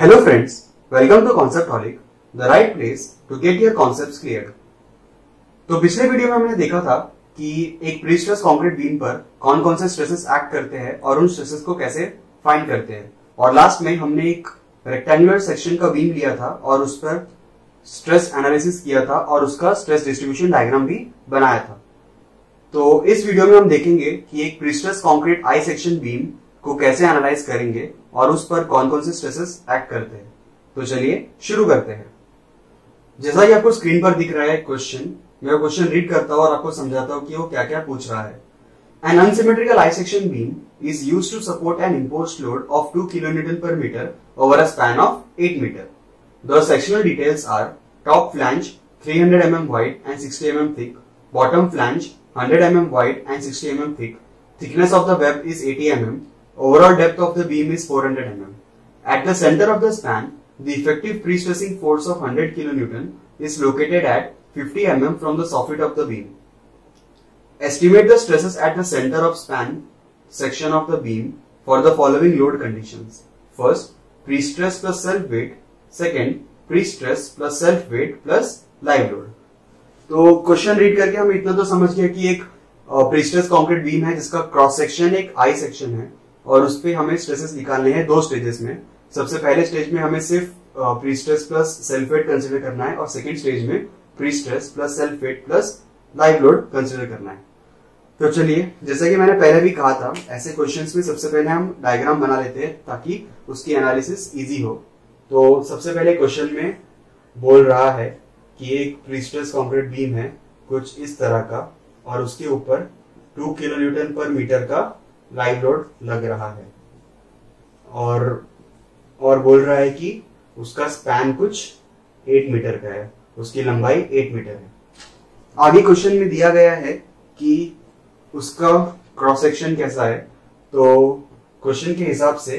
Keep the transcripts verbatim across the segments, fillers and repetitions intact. Hello friends, welcome to Concept Holic, the right place to get your concepts cleared. तो पिछले video में हमने देखा था कि एक प्रीस्ट्रेस कंक्रीट बीम पर कौन कौन से स्ट्रेसेस एक्ट करते हैं और उन स्ट्रेसेस को कैसे फाइंड करते हैं, और लास्ट में हमने एक रेक्टेंगुलर सेक्शन का बीम लिया था और उस पर स्ट्रेस एनालिसिस किया था और उसका स्ट्रेस डिस्ट्रीब्यूशन डायग्राम भी बनाया था। तो इस वीडियो में हम देखेंगे कि एक prestress concrete I section beam को कैसे एनालाइज करेंगे और उस पर कौन कौन से स्ट्रेसेस एक्ट करते हैं। तो चलिए शुरू करते हैं। जैसा कि आपको स्क्रीन पर दिख रहा है क्वेश्चन, मैं क्वेश्चन रीड करता हूं और आपको समझाता हूं कि वो क्या क्या पूछ रहा है। An unsymmetrical I section beam is used to support an imposed load of two kilonewton पर metre over a span of eight metre. The sectional details are top flange three hundred M m wide and sixty m m thick, bottom flange one hundred m m wide and sixty m m thick. Thickness of the web is eighty m m. Overall depth of the beam is four hundred m m. At the center of the span, the effective pre-stressing force of one hundred kilonewton is located at fifty m m from the soffit of the beam. Estimate the stresses at the center of span section of the beam for the following load conditions. First, pre-stress plus self weight. Second, pre-stress plus self weight plus live load. तो question read करके हम इतना तो समझ गए कि एक prestress concrete beam है जिसका क्रॉस सेक्शन एक आई सेक्शन है और उस पे हमें स्ट्रेसेस निकालने हैं दो स्टेजेस में। सबसे पहले स्टेज में हमें सिर्फ prestress plus self weight consider करना है और सेकंड स्टेज में prestress plus self weight plus live load consider करना है। तो चलिए, जैसा कि मैंने पहले भी कहा था, ऐसे क्वेश्चन में सबसे पहले हम डायग्राम बना लेते हैं ताकि उसकी एनालिसिस ईजी हो। तो सबसे पहले क्वेश्चन में बोल रहा है कि एक प्रीस्ट्रेस कंक्रीट बीम है कुछ इस तरह का और उसके ऊपर टू किलोन्यूटन पर मीटर का लाइव लोड लग रहा है और और बोल रहा है कि उसका स्पैन कुछ एट मीटर का है, उसकी लंबाई एट मीटर है। आगे क्वेश्चन में दिया गया है कि उसका क्रॉस सेक्शन कैसा है। तो क्वेश्चन के हिसाब से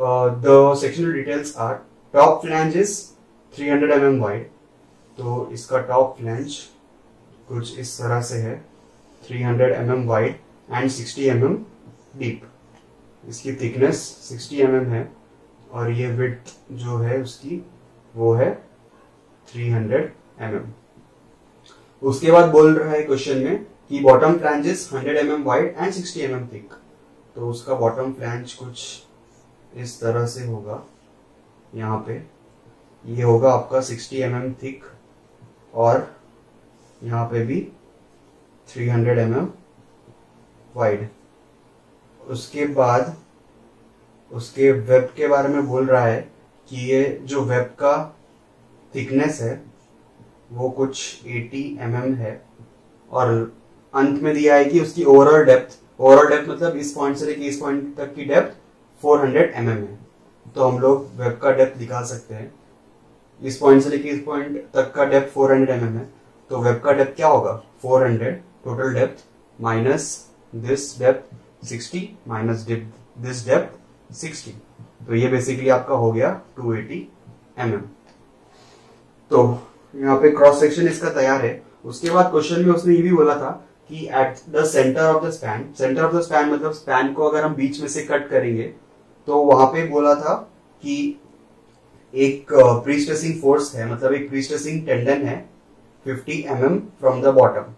the sectional details are top flange is three hundred m m wide, तो इसका टॉप फ्लैंज कुछ इस तरह से है, three hundred m m wide and sixty m m deep. इसकी थिकनेस सिक्सटी m m है और ये विड्थ जो है उसकी वो है थ्री हंड्रेड m m। उसके बाद बोल रहा है क्वेश्चन में कि bottom flange is hundred m m wide and sixty m m thick, तो उसका बॉटम फ्लैंज कुछ इस तरह से होगा। यहाँ पे ये होगा आपका सिक्सटी m m थिक और यहाँ पे भी three hundred m m wide. उसके बाद उसके वेब के बारे में बोल रहा है कि ये जो वेब का थिकनेस है वो कुछ एटी m m है और अंत में दिया है कि उसकी ओवरऑल डेप्थ, ओवरऑल डेप्थ मतलब इस पॉइंट से लेकर इस पॉइंट तक की depth four hundred m m है। तो हम लोग वेब का डेप्थ निकाल सकते हैं, इस पॉइंट से लेकर इस पॉइंट तक का depth four hundred m m है, तो वेब का डेप्थ क्या होगा, four hundred total depth minus this depth sixty minus this depth sixty, तो ये बेसिकली आपका हो गया टू एटी m m। तो यहाँ पे क्रॉस सेक्शन इसका तैयार है। उसके बाद क्वेश्चन में उसने ये भी बोला था कि at the centre of the span, centre of the span मतलब स्पैन को अगर हम बीच में से कट करेंगे तो वहां पे बोला था कि एक प्रीस्ट्रेसिंग फोर्स है, मतलब एक प्रीस्ट्रेसिंग टेंडन है fifty m m from the bottom.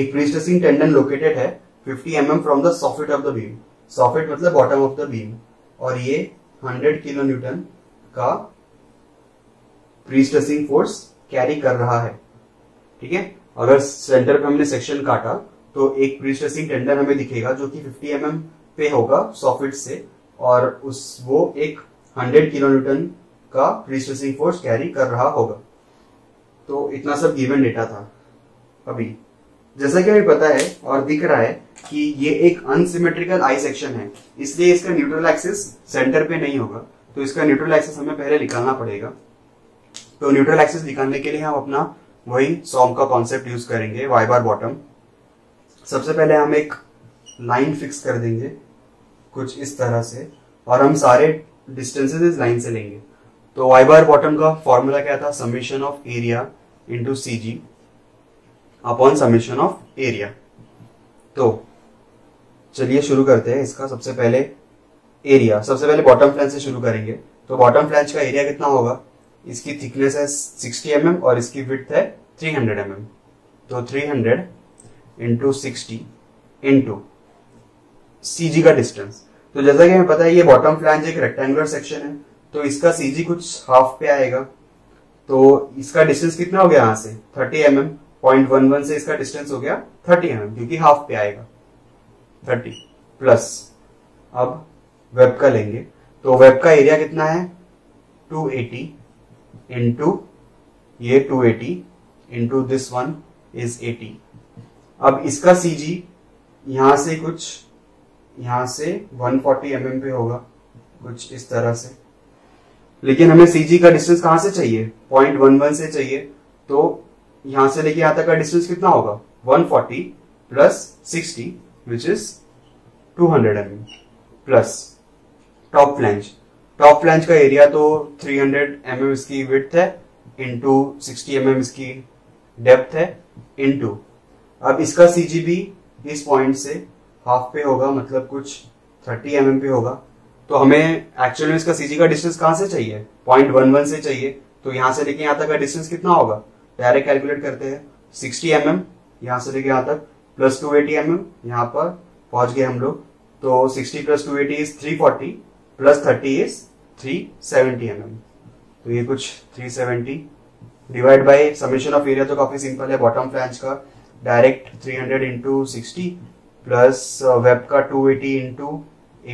एक प्रीस्ट्रेसिंग टेंडन लोकेटेड है fifty m m from the soffit of the beam, soffit मतलब बॉटम ऑफ द बीम, और ये हंड्रेड किलोन्यूटन का प्रीस्ट्रेसिंग फोर्स कैरी कर रहा है। ठीक है, अगर सेंटर पे हमने सेक्शन काटा तो एक प्रीस्ट्रेसिंग टेंडन हमें दिखेगा जो कि फिफ्टी m m पे होगा सॉफिट से और उस वो एक हंड्रेड किलोन्यूटन का प्रीस्ट्रेसिंग फोर्स कैरी कर रहा होगा। तो इतना सब गिवन डेटा था। अभी जैसा कि हमें पता है और दिख रहा है कि ये एक अनसिमेट्रिकल आई सेक्शन है, इसलिए इसका न्यूट्रल एक्सिस सेंटर पे नहीं होगा, तो इसका न्यूट्रल एक्सिस हमें पहले निकालना पड़ेगा। तो न्यूट्रल एक्सिस निकालने के लिए हम अपना वही सॉम का कॉन्सेप्ट यूज करेंगे, वाई बार बॉटम। सबसे पहले हम एक लाइन फिक्स कर देंगे कुछ इस तरह से और हम सारे डिस्टेंसेज इस लाइन से लेंगे। तो वाई बार बॉटम का फॉर्मूला क्या था, summation of area into C G upon summation of area. तो चलिए शुरू करते हैं इसका। सबसे पहले एरिया, सबसे पहले बॉटम फ्लैंज से शुरू करेंगे। तो बॉटम फ्लैंज का एरिया कितना होगा, इसकी थिकनेस है सिक्सटी एम एम और इसकी विड्थ है थ्री हंड्रेड एम एम। तो three hundred into sixty into CG का डिस्टेंस। तो जैसा कि हमें पता है ये बॉटम फ्लैंज एक रेक्टेंगुलर सेक्शन है, तो इसका सीजी कुछ हाफ पे आएगा। तो इसका डिस्टेंस कितना हो गया यहाँ से thirty m m, point one one से इसका डिस्टेंस हो गया थर्टी एम एम, क्योंकि हाफ पे आएगा थर्टी प्लस। अब वेब का लेंगे तो वेब का एरिया कितना है टू एटी इंटू ये two eighty into this one is eighty. अब इसका सीजी यहां से कुछ यहां से वन फोर्टी एम एम पे होगा कुछ इस तरह से, लेकिन हमें सीजी का डिस्टेंस कहां से चाहिए, पॉइंट वन वन से चाहिए। तो यहां से लेके यहां तक का डिस्टेंस कितना होगा one forty plus sixty which is two hundred M m plus top flange. Top flange का एरिया तो थ्री हंड्रेड एम एम इसकी विड्थ है इंटू सिक्सटी एम एम इसकी डेप्थ है इंटू। अब इसका सीजी भी इस पॉइंट से हाफ पे होगा, मतलब कुछ थर्टी एम एम पे होगा। तो हमें एक्चुअल में इसका सीजी का डिस्टेंस कहां से चाहिए, पॉइंट वन वन से चाहिए। तो यहां से लेके यहां तक का डिस्टेंस कितना होगा, डायरेक्ट कैलकुलेट करते हैं सिक्सटी एम एम यहां से लेके यहां तक plus two eighty m m, यहां पर पहुंच गए हम लोग। तो sixty plus two eighty is three forty plus thirty is three seventy M M. तो ये कुछ three seventy divide by summation of area. तो काफी सिंपल है, बॉटम फ्लैंज का direct three hundred into sixty plus web का two eighty into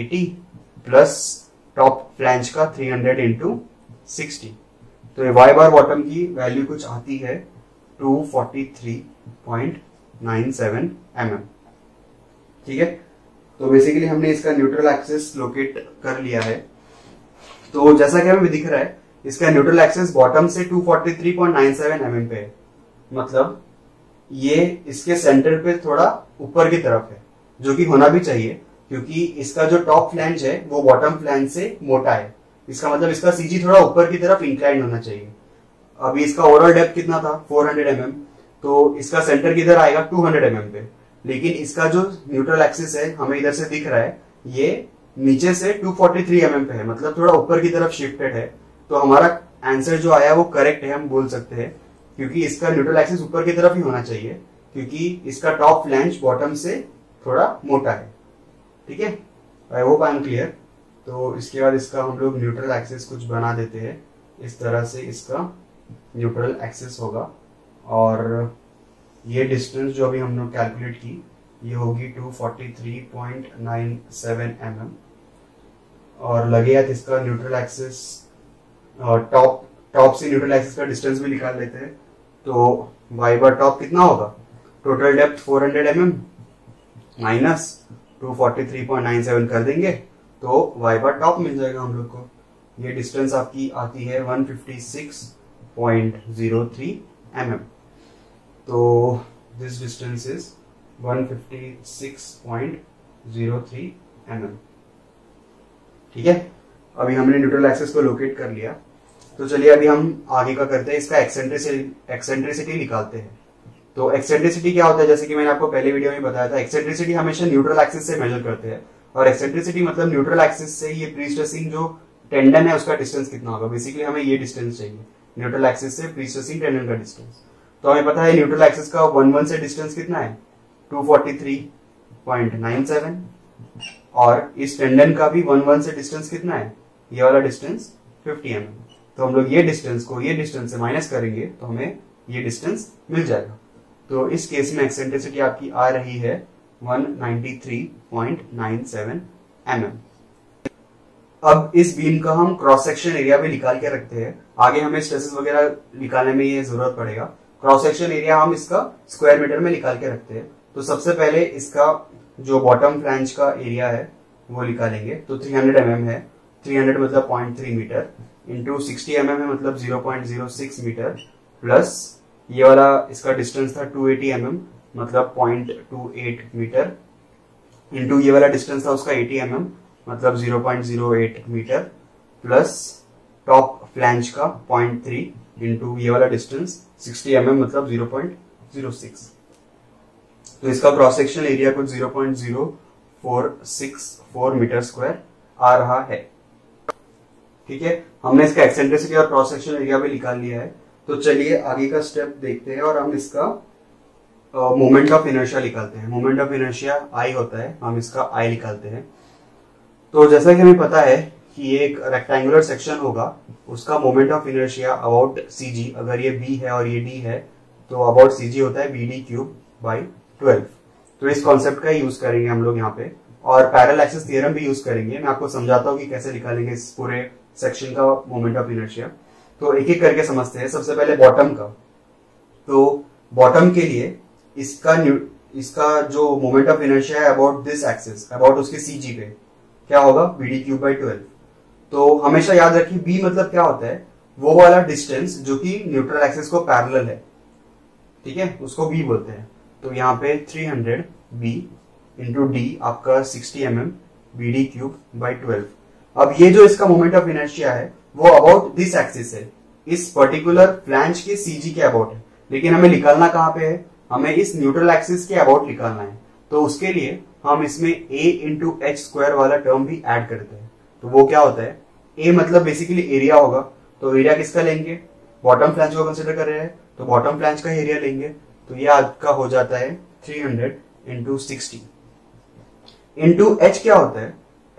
eighty plus top flange का three hundred into sixty. तो ये वाई बार बॉटम की value कुछ आती है two forty three point nine seven M M. ठीक है, तो बेसिकली हमने इसका न्यूट्रल एक्सिस लोकेट कर लिया है। तो जैसा कि हमें दिख रहा है इसका न्यूट्रल एक्सिस बॉटम से two forty three point nine seven M m पे है, मतलब ये इसके सेंटर पे थोड़ा ऊपर की तरफ है, जो कि होना भी चाहिए क्योंकि इसका जो टॉप फ्लैंज है वो बॉटम फ्लैंज से मोटा है। इसका मतलब इसका सीजी थोड़ा ऊपर की तरफ इंक्लाइन होना चाहिए। अभी इसका ओवरऑल डेप्थ कितना था फोर हंड्रेड एम एम, तो इसका सेंटर किधर आएगा टू हंड्रेड एम एम पे, लेकिन इसका जो न्यूट्रल एक्सिस है हमें इधर से दिख रहा है ये नीचे से two forty three m m पे है, मतलब थोड़ा ऊपर की तरफ शिफ्टेड है। तो हमारा आंसर जो आया वो करेक्ट है हम बोल सकते हैं, क्योंकि इसका न्यूट्रल एक्सिस ऊपर की तरफ ही होना चाहिए क्योंकि इसका टॉप फ्लैंज बॉटम से थोड़ा मोटा है। ठीक है, I hope I am clear. तो इसके बाद इसका हम लोग न्यूट्रल एक्सिस कुछ बना देते हैं, इस तरह से इसका न्यूट्रल एक्सिस होगा। और ये डिस्टेंस जो अभी हमने कैलकुलेट की ये होगी two forty three point nine seven M m और लगेगा इसका न्यूट्रल एक्सिस टॉप टॉप से न्यूट्रल एक्सिस का डिस्टेंस भी निकाल लेते हैं। तो y बार टॉप कितना होगा, total depth four hundred M M minus two forty three point nine seven कर देंगे तो y बार टॉप मिल जाएगा हम लोग को। ये डिस्टेंस आपकी आती है one fifty six point zero three m M. तो this distance is one fifty six point zero three m M. ठीक है, अभी हमने न्यूट्रल एक्सिस को लोकेट कर लिया। तो चलिए अभी हम आगे का करते हैं, इसका एक्सेंट्रिसिटी एक्सेंट्रिसिटी निकालते हैं। तो एक्सेंट्रिसिटी क्या होता है, जैसे कि मैंने आपको पहले वीडियो में बताया था, एक्सेंट्रिसिटी हमेशा न्यूट्रल एक्सिस से मेजर करते हैं। और एक्सेंट्रिसिटी मतलब न्यूट्रल एक्सिस से ये प्रीस्ट्रेसिंग जो टेंडन है उसका डिस्टेंस कितना होगा। बेसिकली हमें ये डिस्टेंस चाहिए, न्यूट्रल एक्सिस से प्रीस्ट्रेसिंग टेंडन का डिस्टेंस। तो हमें पता है न्यूट्रल एक्सिस का वन वन से डिस्टेंस कितना है two forty three point nine seven और इस टेंडन का भी वन वन से डिस्टेंस कितना है, ये वाला डिस्टेंस फिफ्टी एम एम। तो हम लोग ये डिस्टेंस को ये डिस्टेंस से माइनस करेंगे तो हमें ये डिस्टेंस मिल जाएगा। तो इस केस में एक्सेंट्रिसिटी आपकी आ रही है one ninety three point nine seven M m. अब इस बीम का हम क्रॉस सेक्शन एरिया भी निकाल के रखते हैं, आगे हमें स्ट्रेसेस वगैरह निकालने में ये जरूरत पड़ेगा। क्रॉस सेक्शन एरिया हम इसका स्क्वायर मीटर में निकाल के रखते हैं। तो सबसे पहले इसका जो बॉटम फ्लैंज का एरिया है वो निकालेंगे। तो थ्री हंड्रेड एम एम है, थ्री हंड्रेड मतलब point three metre into sixty m m है मतलब zero point zero six metre plus ये वाला इसका डिस्टेंस था टू एटी एम एम मतलब point two eight metre into ये वाला डिस्टेंस था उसका एटी एम एम मतलब zero point zero eight metre plus top flange का पॉइंट थ्री इंटू ये वाला डिस्टेंस सिक्सटी एम एम मतलब जीरो पॉइंट जीरो सिक्स। तो इसका क्रॉस सेक्शनल एरिया कुछ zero point zero four six four metre square आ रहा है। ठीक है, हमने इसका एक्सेंट्रिसिटी और क्रॉस सेक्शन एरिया भी निकाल लिया है। तो चलिए आगे का स्टेप देखते हैं और हम इसका मोमेंट ऑफ इनर्शिया निकालते हैं। मोमेंट ऑफ इनर्शिया आई होता है, हम इसका आई निकालते हैं। तो जैसा कि हमें पता है कि एक रेक्टेंगुलर सेक्शन होगा, उसका moment of inertia about C G, अगर ये बी है और ये डी है तो अबाउट सी जी होता है B D cube by twelve. तो इस कॉन्सेप्ट का यूज करेंगे हम लोग यहाँ पे, और पैरेलल एक्सिस थ्योरम भी यूज करेंगे। मैं आपको समझाता हूँ कि कैसे निकालेंगे इस पूरे सेक्शन का मोमेंट ऑफ इनर्शिया। तो एक एक करके समझते हैं। सबसे पहले बॉटम का, तो बॉटम के लिए इसका इसका जो मोमेंट ऑफ इनर्शिया है अबाउट दिस एक्सिस, अबाउट उसके सी जी पे क्या होगा, B D cube by twelve. तो हमेशा याद रखिए बी मतलब क्या होता है, वो वाला डिस्टेंस जो कि न्यूट्रल एक्सिस को पैरेलल है, ठीक है, उसको बी बोलते हैं। तो यहाँ पे three hundred B into D आपका sixty m m, B D cube by twelve. अब ये जो इसका मोमेंट ऑफ इनर्शिया है वो अबाउट दिस एक्सिस है, इस पर्टिकुलर फ्लैंज के सीजी के अबाउट है। लेकिन हमें निकालना कहाँ पे है, हमें इस न्यूट्रल एक्सिस के अबाउट निकालना है। तो उसके लिए हम इसमें ए इंटू एच स्क्वायर वाला टर्म भी ऐड करते हैं। तो वो क्या होता है, ए मतलब बेसिकली एरिया होगा। तो एरिया किसका लेंगे, बॉटम फ्लैंज को कंसिडर कर रहे हैं, तो बॉटम फ्लैंज का एरिया लेंगे। तो ये आपका हो जाता है three hundred into sixty into H. क्या होता है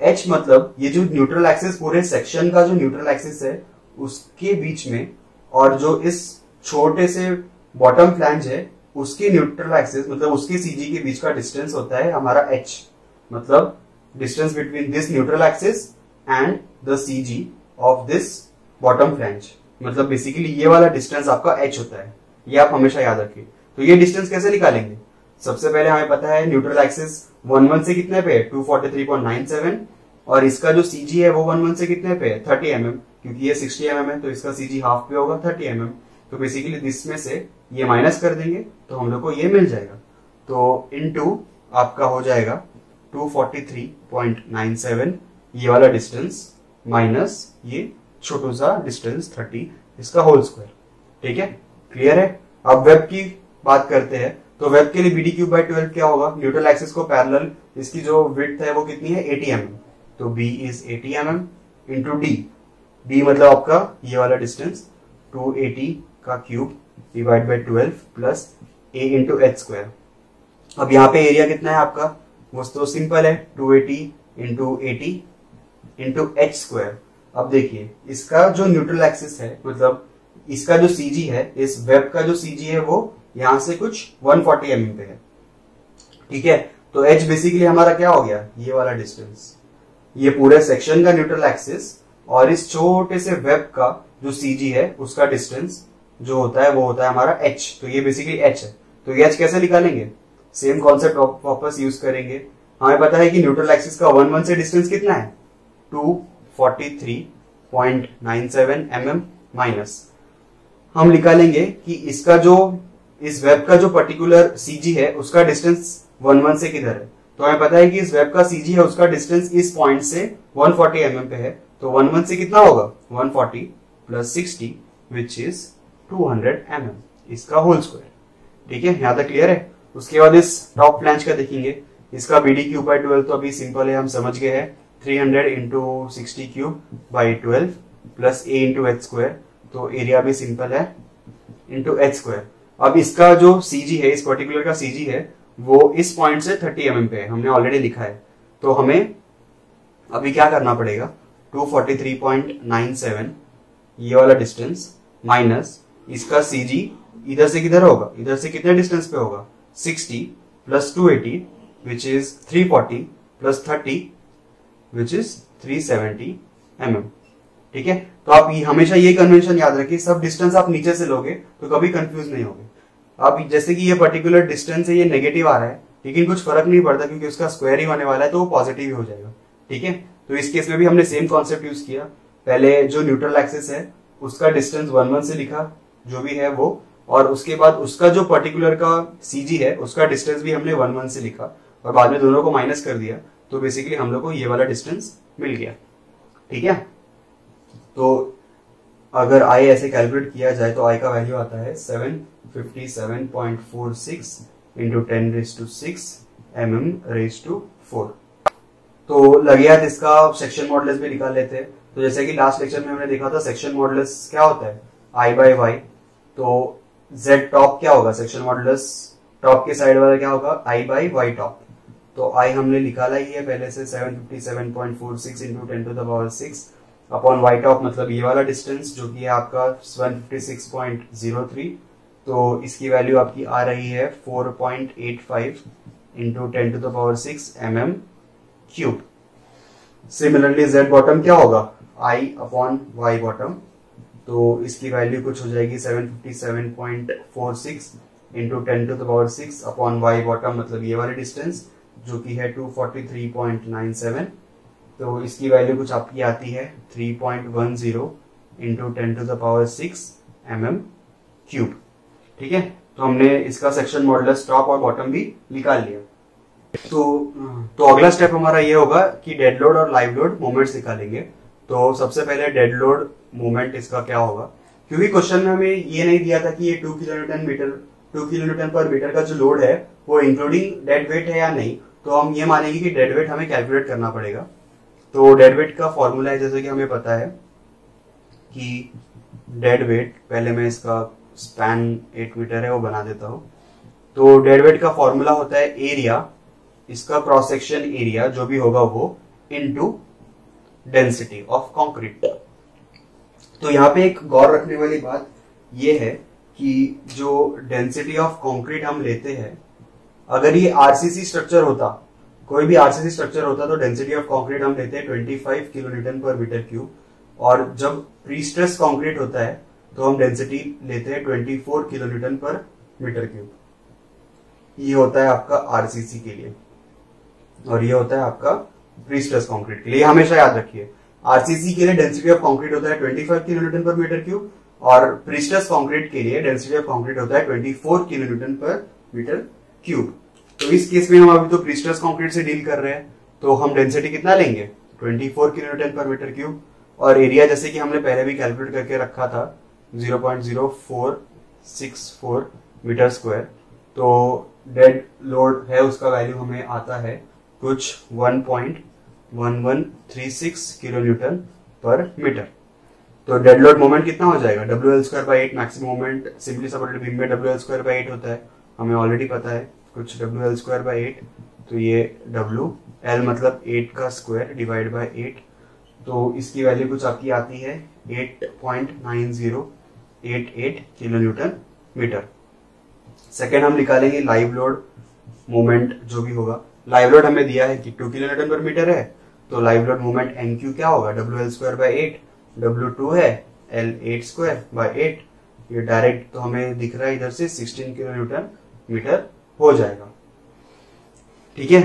एच, मतलब ये जो न्यूट्रल एक्सिस, पूरे सेक्शन का जो न्यूट्रल एक्सिस है उसके बीच में, और जो इस छोटे से बॉटम फ्लैंज है उसके न्यूट्रल एक्सिस मतलब उसके सीजी के बीच का डिस्टेंस होता है हमारा एच, मतलब distance between this neutral axis and the CG of this bottom flange, मतलब बेसिकली ये वाला डिस्टेंस आपका h होता है। ये आप हमेशा याद रखिए। तो ये डिस्टेंस कैसे निकालेंगे, सबसे पहले हमें पता है न्यूट्रल एक्सिस वन वन से कितने पे है, two forty three point nine seven, और इसका जो सीजी है वो वन वन से कितने पे है, थर्टी एम एम, क्योंकि ये सिक्सटी एम एम है तो इसका सीजी हाफ पे होगा, थर्टी एम एम। तो बेसिकली दिस में से ये माइनस कर देंगे तो हम लोग को ये मिल जाएगा। तो इन टू आपका हो जाएगा two forty three point nine seven, ये वाला डिस्टेंस माइनस ये छोटू सा डिस्टेंस थर्टी, इसका होल स्क्वायर। ठीक है, क्लियर है। अब वेब की बात करते हैं। तो वेब के लिए B D cube by twelve क्या होगा, न्यूट्रल एक्सिस को पैरेलल इसकी जो विड्थ है वो कितनी है, एटी एम एम। तो B is eighty m m into D, D मतलब आपका ये वाला डिस्टेंस टू एटी का cube divide by twelve plus A into H square. अब यहाँ पे एरिया कितना है आपका, वो तो सिंपल है, two eighty into eighty into H square. अब देखिए इसका जो न्यूट्रल एक्सिस है, मतलब इसका जो सीजी है, इस वेब का जो सीजी है वो यहां से कुछ वन फोर्टी एम एम पे है। ठीक है, तो एच बेसिकली हमारा क्या हो गया, ये वाला डिस्टेंस, ये पूरे सेक्शन का न्यूट्रल एक्सिस और इस छोटे से वेब का जो सीजी है उसका डिस्टेंस जो होता है वो होता है हमारा एच। तो ये बेसिकली एच है। तो ये एच कैसे निकालेंगे, सेम कॉन्सेप्ट वापस यूज करेंगे। हमें पता है कि न्यूट्रल एक्सिस का वन वन से डिस्टेंस कितना है, two forty three point nine seven M M minus. हम निकालेंगे कि इसका जो इस वेब का जो पर्टिकुलर सीजी है उसका डिस्टेंस वन वन से किधर है। तो हमें पता है कि इस वेब का सीजी है उसका डिस्टेंस इस पॉइंट से वन फोर्टी एम एम पे है। तो वन वन से कितना होगा, one forty plus sixty which is two hundred M M, इसका होल स्क्वायर। ठीक है, यहां तक क्लियर है। उसके बाद इस टॉप फ्लैंज का देखेंगे, इसका B D cube by twelve तो अभी सिंपल है, हम समझ गए हैं, three hundred into sixty cube by twelve plus A into H square. तो एरिया भी सिंपल है, इंटू एच स्क्वायर। अब इसका जो सीजी है, इस पर्टिकुलर का सीजी है वो इस पॉइंट से थर्टी एम एम पे है, हमने ऑलरेडी लिखा है। तो हमें अभी क्या करना पड़ेगा, two forty three point nine seven ये वाला डिस्टेंस माइनस इसका सीजी इधर से किधर होगा, इधर से कितने डिस्टेंस पे होगा, sixty plus two eighty which is three forty plus thirty which is three seventy M M. ठीक है, तो आप ये हमेशा ये कन्वेंशन याद रखिए, सब डिस्टेंस आप नीचे से लोगे तो कभी कंफ्यूज नहीं होगे। आप जैसे कि ये पर्टिकुलर डिस्टेंस है, ये नेगेटिव आ रहा है लेकिन कुछ फर्क नहीं पड़ता क्योंकि उसका स्क्वायर ही होने वाला है तो वो पॉजिटिव ही हो जाएगा। ठीक है, तो इस केस में भी हमने सेम कॉन्सेप्ट यूज किया। पहले जो न्यूट्रल एक्सिस है उसका डिस्टेंस वन वन से लिखा जो भी है वो, और उसके बाद उसका जो पर्टिकुलर का सीजी है उसका डिस्टेंस भी हमने वन वन से लिखा और बाद में दोनों को माइनस कर दिया। तो बेसिकली हम लोग को ये वाला डिस्टेंस मिल गया। ठीक है, तो अगर आई ऐसे कैलकुलेट किया जाए तो आई का वैल्यू आता है seven fifty seven point four six into ten raise to six M M raise to four. तो लगेगा इसका सेक्शन मॉडुलस भी निकाल लेते हैं। तो जैसे कि लास्ट लेक्चर में हमने देखा था सेक्शन मॉडुलस क्या होता है, आई बाई वाई। तो जेड टॉप क्या होगा, सेक्शन मॉडुलस टॉप के साइड वाला क्या होगा, आई बाई वाई टॉप। तो आई हमने निकाला ही है पहले से seven fifty seven point four six into ten to the power six upon Y top, मतलब ये वाला डिस्टेंस जो कि है आपका one fifty six point zero three. तो इसकी वैल्यू आपकी आ रही है four point eight five into ten to the power six M M cube. Similarly Z bottom क्या होगा, आई अपॉन वाई बॉटम। तो इसकी वैल्यू कुछ हो जाएगी seven fifty seven point four six into ten to the power six upon Y bottom, मतलब ये वाले डिस्टेंस जो कि है two forty three point nine seven. तो इसकी वैल्यू कुछ आपकी आती है three point one zero into ten to the power six M M cube. ठीक है, तो हमने इसका सेक्शन मॉडुलस टॉप और बॉटम भी निकाल लिया। तो तो अगला स्टेप हमारा ये होगा कि डेड लोड और लाइव लोड मोमेंट्स निकालेंगे। तो सबसे पहले डेड लोड मोमेंट इसका क्या होगा, क्योंकि क्वेश्चन में हमें ये नहीं दिया था कि ये two kilonewton metre two kilonewton पर मीटर का जो लोड है वो इंक्लूडिंग डेड वेट है या नहीं। तो हम ये मानेंगे कि डेड वेट हमें कैलकुलेट करना पड़ेगा। तो डेड वेट का फॉर्मूला है, जैसे कि हमें पता है कि डेड वेट, पहले मैं इसका स्पैन एट मीटर है वो बना देता हूँ। तो डेड वेट का फॉर्मूला होता है एरिया, इसका क्रॉस सेक्शन एरिया जो भी होगा वो, इनटू डेंसिटी ऑफ कंक्रीट। तो यहाँ पे एक गौर रखने वाली बात ये है कि जो डेंसिटी ऑफ कंक्रीट हम लेते हैं, अगर ये आरसीसी स्ट्रक्चर होता, कोई भी आरसीसी स्ट्रक्चर होता, तो डेंसिटी ऑफ कंक्रीट हम लेते हैं twenty five kilo newton per metre cube. और जब प्रीस्ट्रेस कंक्रीट होता है तो हम डेंसिटी लेते हैं twenty four kilo newton per metre cube. ये होता है आपका आरसीसी के लिए और ये होता है आपका प्रीस्ट्रेस कंक्रीट के लिए। हमेशा याद रखिए, आरसीसी के लिए डेंसिटी ऑफ कंक्रीट होता है twenty five kilo newton per metre cube और प्रीस्ट्रेस कंक्रीट के लिए डेंसिटी ऑफ कंक्रीट होता है twenty four kilo newton per metre cube. तो इस केस में हम अभी तो प्रीस्ट्रेस कंक्रीट से डील कर रहे हैं, तो हम डेंसिटी कितना लेंगे, twenty four kilo newton per metre cube. और एरिया जैसे कि हमने पहले भी कैलकुलेट करके रखा था zero point zero four six four metre square. तो डेड लोड है उसका वैल्यू हमें आता है कुछ one point one one three six kilo newton per metre. तो डेड लोड मोमेंट कितना हो जाएगा, W L square by eight. Maximum moment simply supported beam में W L square by eight होता है, हमें ऑलरेडी पता है कुछ W L square by eight. तो ये डब्ल्यू एल मतलब एट का स्क्वायर डिवाइड बाई एट। तो इसकी वैल्यू कुछ आपकी आती है eight point nine zero eight eight kilo newton metre. Second हम निकालेंगे लाइव लोड मोमेंट जो भी होगा। लाइव लोड हमें दिया है कि two kilo newton per metre है, तो live load moment M Q क्या होगा, W L square by eight, W two है L eight square by eight. ये डायरेक्ट तो हमें दिख रहा है इधर से सिक्सटीन किलो न्यूटन मीटर हो जाएगा। ठीक है,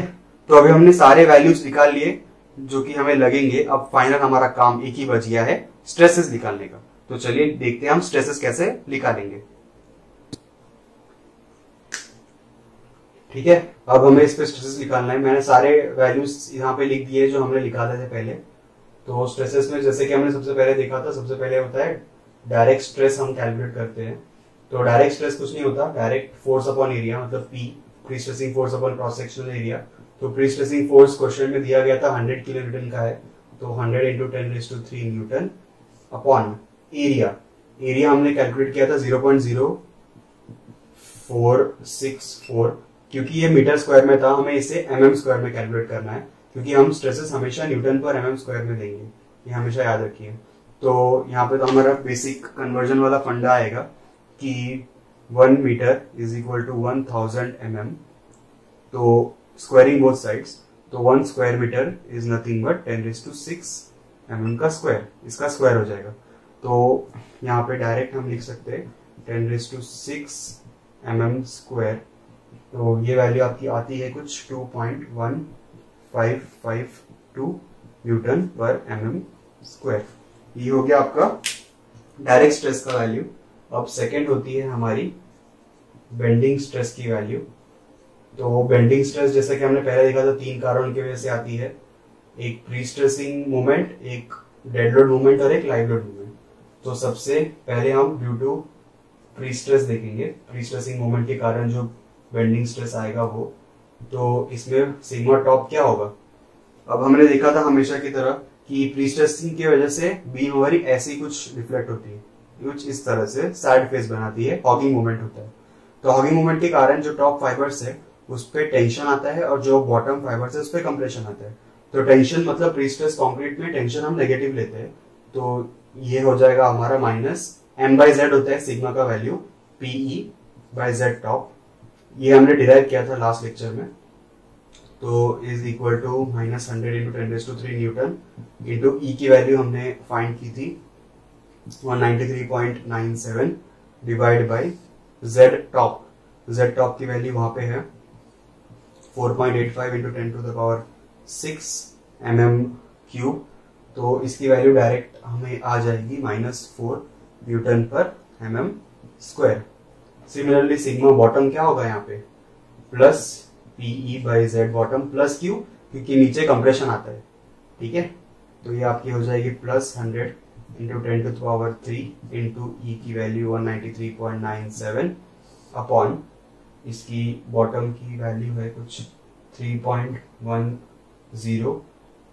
तो अभी हमने सारे वैल्यूज निकाल लिए जो कि हमें लगेंगे। अब फाइनल हमारा काम एक ही बच गया है, स्ट्रेसेस निकालने का। तो चलिए देखते हैं हम स्ट्रेसेस कैसे निकालेंगे। ठीक है, अब हमें इस पे स्ट्रेसेस निकालना है। मैंने सारे वैल्यूज यहाँ पे लिख दिए जो हमने निकाले थे पहले। तो स्ट्रेसेस में जैसे कि हमने सबसे पहले देखा था, सबसे पहले होता है डायरेक्ट स्ट्रेस हम कैलकुलेट करते हैं। तो डायरेक्ट स्ट्रेस कुछ नहीं होता, डायरेक्ट फोर्स अपॉन एरिया, मतलब P, prestressing force upon cross sectional area. तो प्री स्ट्रेसिंग फोर्स क्वेश्चन में दिया गया था हंड्रेड किलो न्यूटन का है, तो hundred into ten raise to three newton upon area. Area हमने कैलकुलेट किया था zero point zero four six four, क्योंकि ये मीटर स्क्वायर में था, हमें इसे एमएम स्क्वायर में कैलकुलेट करना है, क्योंकि हम स्ट्रेसेस हमेशा न्यूटन पर एमएम स्क्वायर में देंगे, ये हमेशा याद रखिए। तो यहाँ पे तो हमारा बेसिक कन्वर्जन वाला फंडा आएगा कि one metre is equal to one thousand MM, तो स्क्वायरिंग बोथ साइड्स। तो one square metre is nothing but ten raise to six MM का स्क्वायर, इसका स्क्वायर हो जाएगा। तो यहाँ पे डायरेक्ट हम लिख सकते हैं ten raise to six MM square. तो ये वैल्यू आपकी आती है कुछ two point one five five two newton per MM square. ये हो गया आपका डायरेक्ट स्ट्रेस का वैल्यू। अब सेकंड होती है हमारी बेंडिंग स्ट्रेस की वैल्यू। तो बेंडिंग स्ट्रेस जैसे कि हमने पहले देखा था, तीन कारणों की वजह से आती है, एक प्री स्ट्रेसिंग मोमेंट, एक डेड लोड मोमेंट और एक लाइव लोड मोमेंट। तो सबसे पहले हम ड्यू टू प्री स्ट्रेस देखेंगे, प्री स्ट्रेसिंग मोमेंट के कारण जो बेंडिंग स्ट्रेस आएगा वो। तो इसमें सिग्मा टॉप क्या होगा, अब हमने देखा था हमेशा की तरह कि प्रीस्ट्रेस सी की वजह से बीम ओवरी ऐसी कुछ रिफ्लेक्ट होती है, कुछ इस तरह से सैड फेस बनाती है, हॉगिंग मूवमेंट होता है। तो हॉगिंग मूवमेंट के कारण जो टॉप फाइबर्स है उस पर टेंशन आता है और जो बॉटम फाइबर्स है उस पर कंप्रेशन आता है। तो टेंशन मतलब प्रीस्ट्रेस कॉन्क्रीट में टेंशन हम नेगेटिव लेते हैं, तो ये हो जाएगा हमारा माइनस एम बाई जेड होता है सिग्मा का value P E by Z top, ये हमने डिराइव किया था लास्ट लेक्चर में। तो is equal to minus hundred into ten raise to three newton into E की वैल्यू हमने फाइंड की थी one ninety three point nine seven divide by Z top, Z top की वैल्यू वहां पे है four point eight five into ten to the power six M M cube. तो इसकी वैल्यू डायरेक्ट हमें आ जाएगी minus four newton per M M square. Similarly sigma bottom क्या होगा यहाँ पे plus P E by Z bottom plus Q, क्योंकि नीचे कंप्रेशन आता है, ठीक है। तो ये आपकी हो जाएगी plus hundred into ten to power three into E की value one ninety three point nine seven upon इसकी बॉटम की वैल्यू है कुछ three point one zero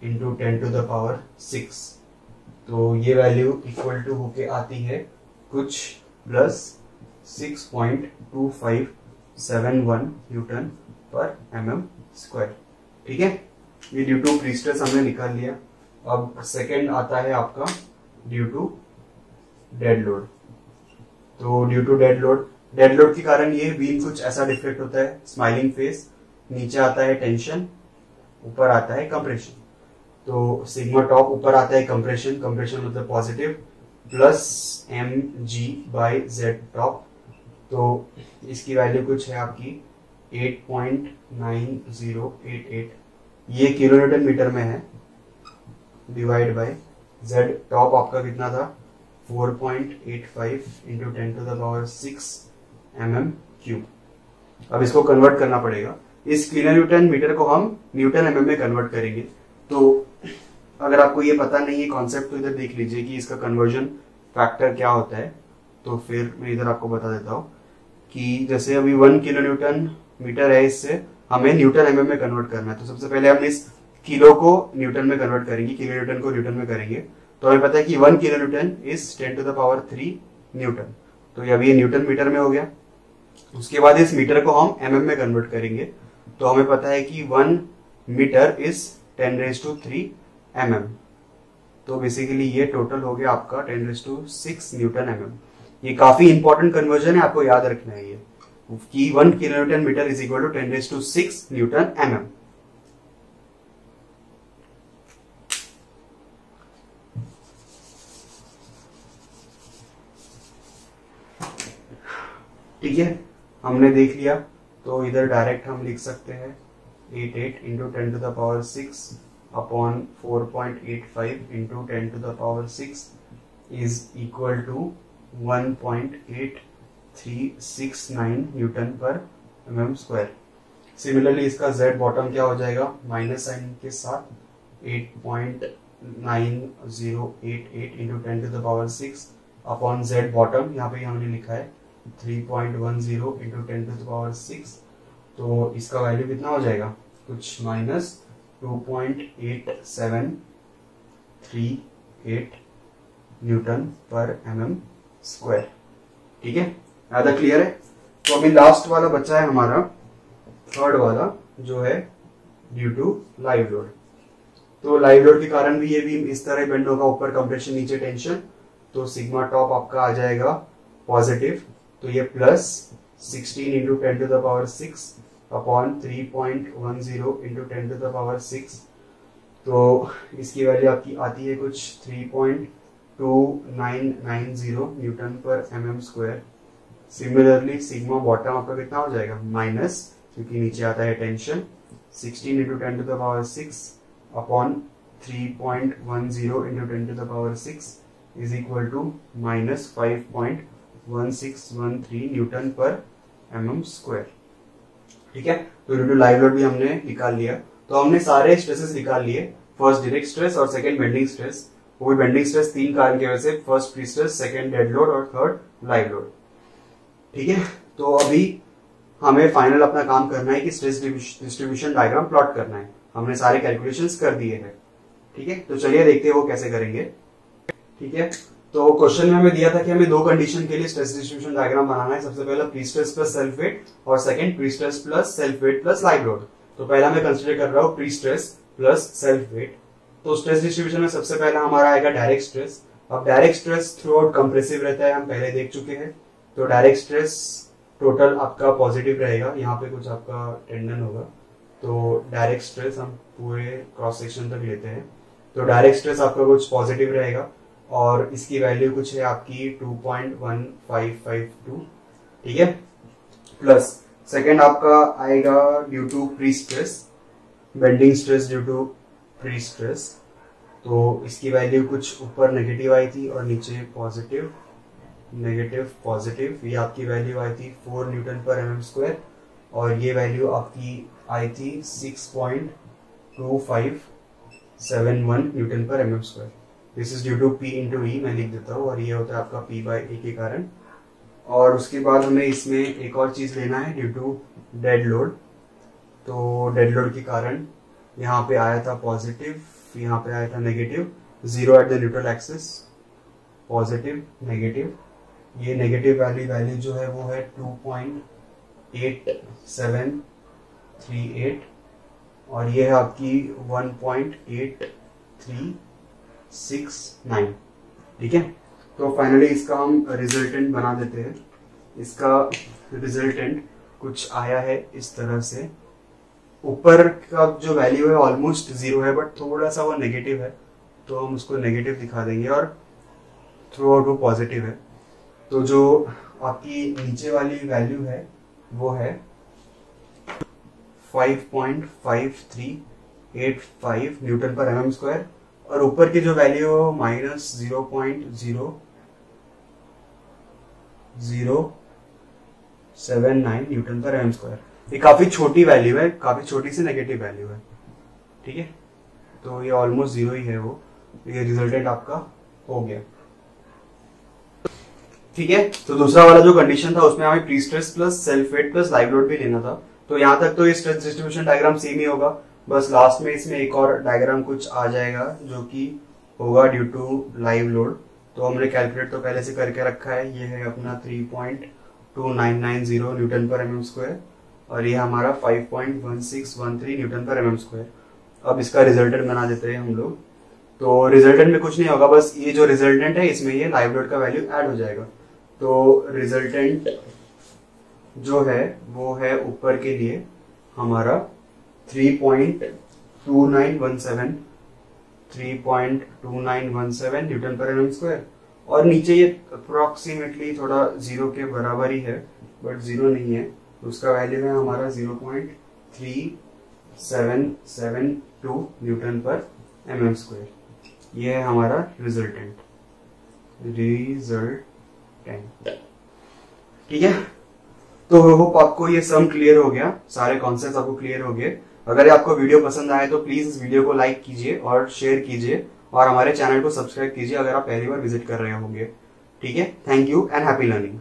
into ten to the power six. तो ये वैल्यू इक्वल टू होके आती है कुछ plus six point two five seven one newton per MM square, ठीक है। ये ड्यू टू प्रीस्ट्रेस हमने निकाल लिया। अब सेकेंड आता है आपका ड्यू टू डेड लोड। तो due to dead load, dead load के कारण ये बीम कुछ ऐसा डिफ्लेक्ट होता है, स्माइलिंग फेस, नीचे आता है टेंशन, ऊपर आता है कंप्रेशन। तो सिग्मा टॉप ऊपर आता है कंप्रेशन, कंप्रेशन मतलब positive, plus M G by Z top. तो इसकी वैल्यू कुछ है आपकी eight point nine zero eight eight, ये किलो न्यूटन मीटर में है, डिवाइड बाई जेड टॉप आपका कितना था four point eight five into ten to the power six M M cube. अब इसको कन्वर्ट करना पड़ेगा, इस किलो न्यूटन मीटर को हम न्यूटन एम एम में कन्वर्ट करेंगे। तो अगर आपको ये पता नहीं है कॉन्सेप्ट तो इधर देख लीजिए कि इसका कन्वर्जन फैक्टर क्या होता है। तो फिर मैं इधर आपको बता देता हूँ कि जैसे अभी वन किलो न्यूटन मीटर है, इससे हमें न्यूटन एमएम में कन्वर्ट करना है। तो सबसे पहले हम इस किलो को न्यूटन में कन्वर्ट करेंगे, किलो न्यूटन को न्यूटन में करेंगे। तो हमें पता है कि one kilo newton is ten to the power three newton, तो ये अभी न्यूटन मीटर में हो गया। उसके बाद इस मीटर को हम एमएम में कन्वर्ट करेंगे, तो हमें पता है कि one metre is ten raise to three MM. तो बेसिकली ये टोटल हो गया आपका ten raise to six newton MM. ये काफी इंपॉर्टेंट कन्वर्जन है, आपको याद रखना है ये कि one kilo newton metre is equal to ten raise to six newton MM. ठीक है, हमने देख लिया। तो इधर डायरेक्ट हम लिख सकते हैं eight eight into ten to the power six upon four point eight five into ten to the power six is equal to one point eight three six nine newton per M M square. Similarly इसका Z bottom क्या हो जाएगा minus sign के साथ eight point nine zero eight eight into ten to the power six upon Z bottom, यहाँ पे हमने लिखा है three point one zero into ten to the power six. तो इसका वैल्यू कितना हो जाएगा कुछ minus two point eight seven three eight newton per M M square, ठीक है, ज्यादा क्लियर है। तो अभी लास्ट वाला बचा है हमारा थर्ड वाला जो है ड्यू टू लाइव लोड। तो लाइव लोड के कारण भी ये बीम इस तरह बेंड होगा, ऊपर कंप्रेशन नीचे टेंशन। तो सिग्मा टॉप आपका आ जाएगा पॉजिटिव, तो ये plus sixteen into ten to the power six upon three point one zero into ten to the power six. तो इसकी वैल्यू आपकी आती है कुछ three point two nine nine zero newton per M M square. Similarly sigma bottom आपका कितना हो जाएगा माइनस, क्योंकि नीचे आता है tension, sixteen into ten to the power six upon three point one zero into ten to the power six is equal to minus five point one six one three newton per M M square, ठीक है। तो due to live load भी हमने निकाल लिया। तो हमने सारे स्ट्रेसेस निकाल लिए, फर्स्ट डायरेक्ट स्ट्रेस और सेकेंड बेंडिंग स्ट्रेस। वो बेंडिंग स्ट्रेस तीन कारण की वजह से, first prestress, second dead load और थर्ड लाइव लोड, ठीक है। तो अभी हमें फाइनल अपना काम करना है कि स्ट्रेस डिस्ट्रीब्यूशन डायग्राम प्लॉट करना है। हमने सारे कैलकुलेशंस कर दिए हैं। ठीक है, तो चलिए देखते हैं वो कैसे करेंगे। ठीक है, तो क्वेश्चन में हमें दिया था कि हमें दो कंडीशन के लिए स्ट्रेस डिस्ट्रीब्यूशन डायग्राम बनाना है। सबसे पहला प्रीस्ट्रेस प्लस सेल्फ वेट और second prestress plus self weight plus live load. तो पहला मैं कंसिडर कर रहा हूँ प्रीस्ट्रेस प्लस सेल्फ वेट। तो स्ट्रेस डिस्ट्रीब्यूशन में सबसे पहला हमारा आएगा डायरेक्ट स्ट्रेस। अब direct stress throughout compressive रहता है, हम पहले देख चुके हैं। तो डायरेक्ट स्ट्रेस टोटल आपका पॉजिटिव रहेगा, यहाँ पे कुछ आपका टेंडन होगा। तो डायरेक्ट स्ट्रेस हम पूरे क्रॉस सेक्शन तक लेते हैं। तो डायरेक्ट स्ट्रेस आपका कुछ पॉजिटिव रहेगा और इसकी वैल्यू कुछ है आपकी two point one five five two. ठीक है, प्लस सेकंड आपका आएगा due to prestress, bending stress due to prestress. तो इसकी वैल्यू कुछ ऊपर नेगेटिव आई थी और नीचे पॉजिटिव, नेगेटिव पॉजिटिव। ये आपकी वैल्यू आई थी four newton per M M square और ये वैल्यू आपकी आई थी six point two five seven one newton per M M square. This is due to P into E, मैं लिख देता हूँ, और ये होता है आपका पी बाई ए के कारण। और उसके बाद हमें इसमें एक और चीज़ लेना है ड्यू टू डेड लोड। तो डेड लोड के कारण यहाँ पे आया था पॉजिटिव, यहाँ पे आया था negative, zero at the neutral axis, positive negative. ये नेगेटिव वाली वैल्यू जो है वो है two point eight seven three eight और ये है आपकी one point eight three six nine. ठीक है, तो फाइनली इसका हम रिजल्टेंट बना देते हैं। इसका रिजल्टेंट कुछ आया है इस तरह से। ऊपर का जो वैल्यू है ऑलमोस्ट जीरो है, बट थोड़ा सा वो नेगेटिव है, तो हम उसको नेगेटिव दिखा देंगे और थ्रू आउट वो पॉजिटिव है। तो जो आपकी नीचे वाली वैल्यू है वो है five point five three eight five newton per MM square और ऊपर की जो वैल्यू है वो minus zero point zero zero seven nine newton per MM square. ये काफी छोटी वैल्यू है, काफी छोटी सी नेगेटिव वैल्यू है। ठीक है, तो ये ऑलमोस्ट जीरो ही है वो। ये रिजल्टेंट आपका हो गया। ठीक है, तो दूसरा वाला जो कंडीशन था उसमें हमें pre stress plus self weight plus live load भी लेना था। तो यहाँ तक तो ये स्ट्रेस डिस्ट्रीब्यूशन डायग्राम सेम ही होगा, बस लास्ट में इसमें एक और डायग्राम कुछ आ जाएगा जो कि होगा ड्यू टू लाइव लोड। तो हमने कैलकुलेट तो पहले से करके रखा है। ये है अपना three point two nine nine zero newton per MM square और ये हमारा five point one six one three newton per MM square. अब इसका रिजल्टेंट बना देते हैं हम लोग। तो रिजल्टेंट में कुछ नहीं होगा, बस ये जो रिजल्टेंट है इसमें ये लाइव लोड का वैल्यू ऐड हो जाएगा। तो रिजल्टेंट जो है वो है ऊपर के लिए हमारा three point two nine one seven three point two nine one seven newton per MM square और नीचे ये अप्रोक्सीमेटली थोड़ा जीरो के बराबर ही है, बट जीरो नहीं है। उसका वैल्यू है हमारा zero point three seven seven two newton per MM square. ये है हमारा रिजल्टेंट रिजल्टेंट ठीक है, तो होप आपको ये सम क्लियर हो गया, सारे कॉन्सेप्ट्स आपको क्लियर हो गए। अगर आपको वीडियो पसंद आए तो प्लीज इस वीडियो को लाइक कीजिए और शेयर कीजिए और हमारे चैनल को सब्सक्राइब कीजिए अगर आप पहली बार विजिट कर रहे होंगे। ठीक है, thank you and happy learning.